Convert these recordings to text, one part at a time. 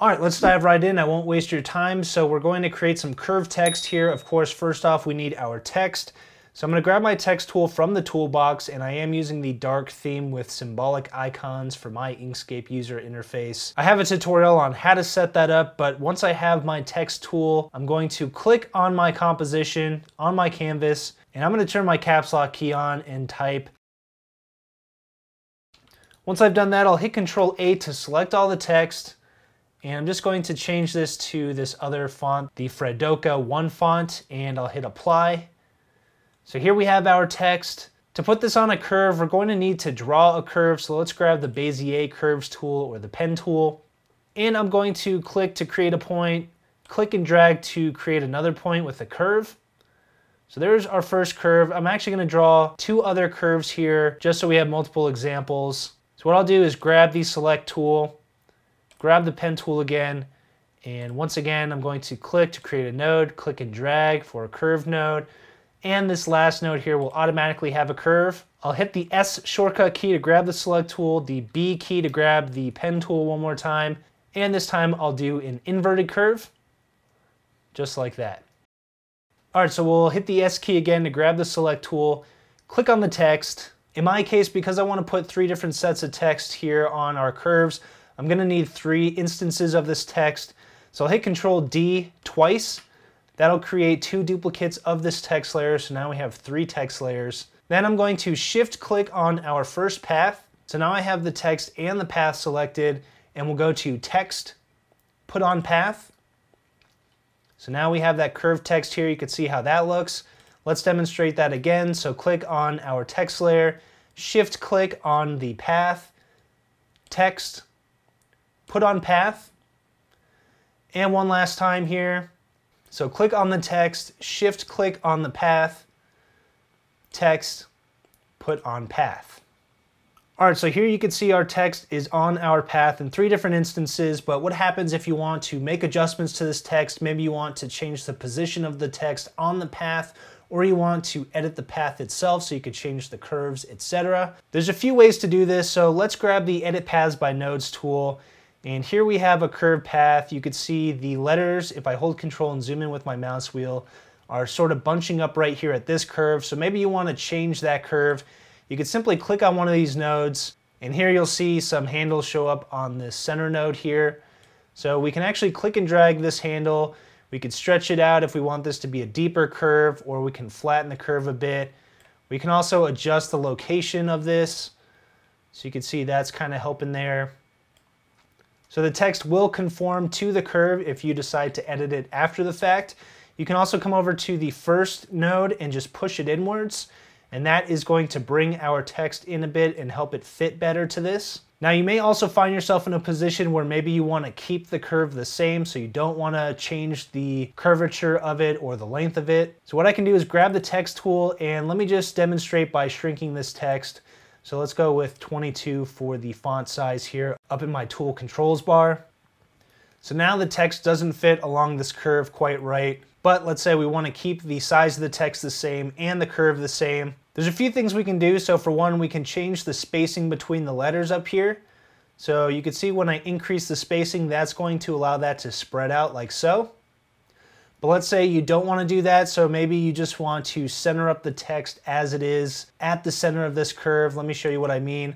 All right, let's dive right in. I won't waste your time. So we're going to create some curved text here. Of course, first off, we need our text. So I'm going to grab my text tool from the toolbox, and I am using the dark theme with symbolic icons for my Inkscape user interface. I have a tutorial on how to set that up, but once I have my text tool, I'm going to click on my composition on my canvas, and I'm going to turn my caps lock key on and type. Once I've done that, I'll hit Control A to select all the text, and I'm just going to change this to this other font, the Fredoka One font, and I'll hit Apply. So here we have our text. To put this on a curve, we're going to need to draw a curve. So let's grab the Bezier Curves tool or the pen tool. And I'm going to click to create a point, click and drag to create another point with a curve. So there's our first curve. I'm actually going to draw two other curves here just so we have multiple examples. So what I'll do is grab the select tool, grab the pen tool again, and once again, I'm going to click to create a node, click and drag for a curved node. And this last node here will automatically have a curve. I'll hit the S shortcut key to grab the select tool, the B key to grab the pen tool one more time, and this time I'll do an inverted curve, just like that. All right, so we'll hit the S key again to grab the select tool, click on the text. In my case, because I want to put three different sets of text here on our curves, I'm going to need three instances of this text. So I'll hit Control D twice. That'll create two duplicates of this text layer, so now we have three text layers. Then I'm going to shift click on our first path. So now I have the text and the path selected, and we'll go to Text, Put on Path. So now we have that curved text here. You can see how that looks. Let's demonstrate that again. So click on our text layer, shift click on the path, Text, Put on Path, and one last time here. So click on the text, shift click on the path, text, put on path. All right, so here you can see our text is on our path in three different instances, but what happens if you want to make adjustments to this text? Maybe you want to change the position of the text on the path, or you want to edit the path itself so you could change the curves, etc. There's a few ways to do this, so let's grab the Edit Paths by Nodes tool. And here we have a curved path. You could see the letters, if I hold Control and zoom in with my mouse wheel, are sort of bunching up right here at this curve. So maybe you want to change that curve. You could simply click on one of these nodes, and here you'll see some handles show up on this center node here. So we can actually click and drag this handle. We could stretch it out if we want this to be a deeper curve, or we can flatten the curve a bit. We can also adjust the location of this. So you can see that's kind of helping there. So the text will conform to the curve if you decide to edit it after the fact. You can also come over to the first node and just push it inwards, and that is going to bring our text in a bit and help it fit better to this. Now you may also find yourself in a position where maybe you want to keep the curve the same, so you don't want to change the curvature of it or the length of it. So what I can do is grab the text tool, and let me just demonstrate by shrinking this text. So let's go with 22 for the font size here up in my tool controls bar. So now the text doesn't fit along this curve quite right, but let's say we want to keep the size of the text the same and the curve the same. There's a few things we can do. So for one, we can change the spacing between the letters up here. So you can see when I increase the spacing, that's going to allow that to spread out like so. But let's say you don't want to do that, so maybe you just want to center up the text as it is at the center of this curve. Let me show you what I mean.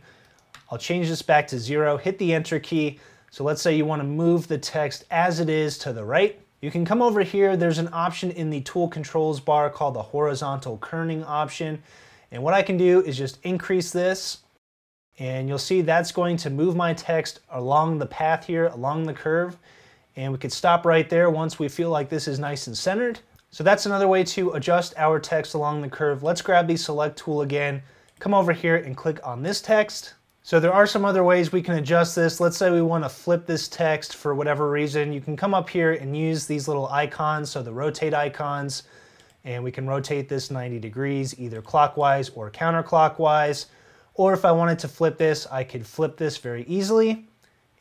I'll change this back to 0, hit the Enter key. So let's say you want to move the text as it is to the right. You can come over here. There's an option in the tool controls bar called the horizontal kerning option. And what I can do is just increase this. And you'll see that's going to move my text along the path here, along the curve. And we could stop right there once we feel like this is nice and centered. So that's another way to adjust our text along the curve. Let's grab the select tool again, come over here and click on this text. So there are some other ways we can adjust this. Let's say we want to flip this text for whatever reason. You can come up here and use these little icons, so the rotate icons, and we can rotate this 90 degrees either clockwise or counterclockwise. Or if I wanted to flip this, I could flip this very easily.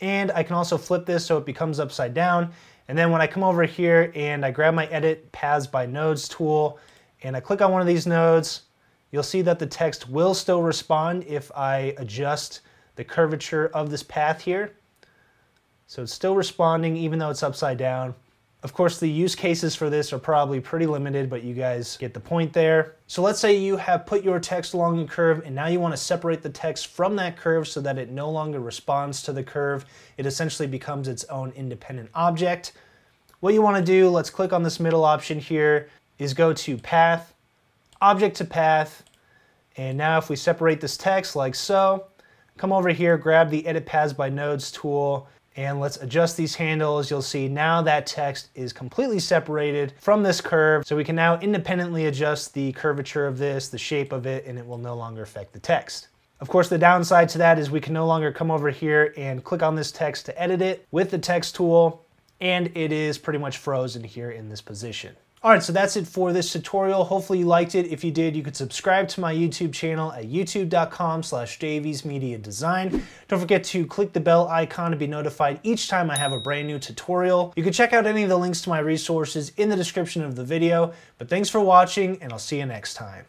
And I can also flip this so it becomes upside down. And then when I come over here and I grab my Edit Paths by Nodes tool and I click on one of these nodes, you'll see that the text will still respond if I adjust the curvature of this path here. So it's still responding even though it's upside down. Of course, the use cases for this are probably pretty limited, but you guys get the point there. So let's say you have put your text along a curve and now you want to separate the text from that curve so that it no longer responds to the curve. It essentially becomes its own independent object. What you want to do, let's click on this middle option here, is go to Path, Object to Path, and now if we separate this text like so, come over here, grab the Edit Paths by Nodes tool, and let's adjust these handles. You'll see now that text is completely separated from this curve, so we can now independently adjust the curvature of this, the shape of it, and it will no longer affect the text. Of course, the downside to that is we can no longer come over here and click on this text to edit it with the text tool, and it is pretty much frozen here in this position. All right, so that's it for this tutorial. Hopefully you liked it. If you did, you could subscribe to my YouTube channel at youtube.com/DaviesMediaDesign. Don't forget to click the bell icon to be notified each time I have a brand new tutorial. You can check out any of the links to my resources in the description of the video, but thanks for watching and I'll see you next time.